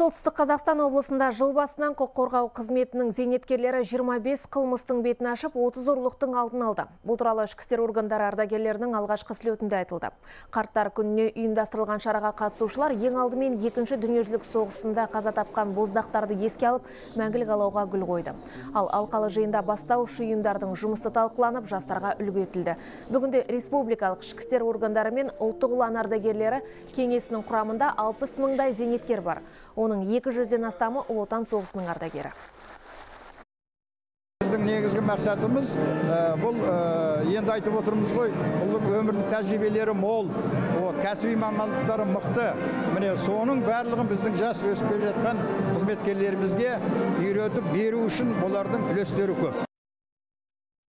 Солтүстік Қазақстан облысында жыл басынан құқық қорғау қызметінің зейнеткерлері 25 қылмыстың бетін ашып, 30 зорлықтың алдын алды. Бұл туралы ішкі істер органдары ардагерлерінің алғашқы слетінде айтылды. Қарттар күніне ұйымдастырылған шараға қатысушылар ең алдымен екінші дүниежүзілік соғысында қаза тапқан боздақтарды еске алып, мәңгілік алауға гүл қойды. Ал алқалы жиында бастаушы ұйымдардың жұмысы талқыланып, жастарға үлгі етілді. Бүгінде республикалық ішкі істер органдары мен ұлттық ұлан ардагерлері кеңесінің құрамында 60 мыңдай зейнеткер бар. Оның 200-ден астамы Ұлы Отан соғысының ардагері. Біздің негізгі мақсатымыз бұл енді айтып отырмыз ғой, өмірлік тәжірибелері мол, кәсіби мамандықтары мықты. Міне соның барлығын біздің жас өсіп келе жатқан қызметкерлерімізге үйретіп беру үшін олардың үлестері көп.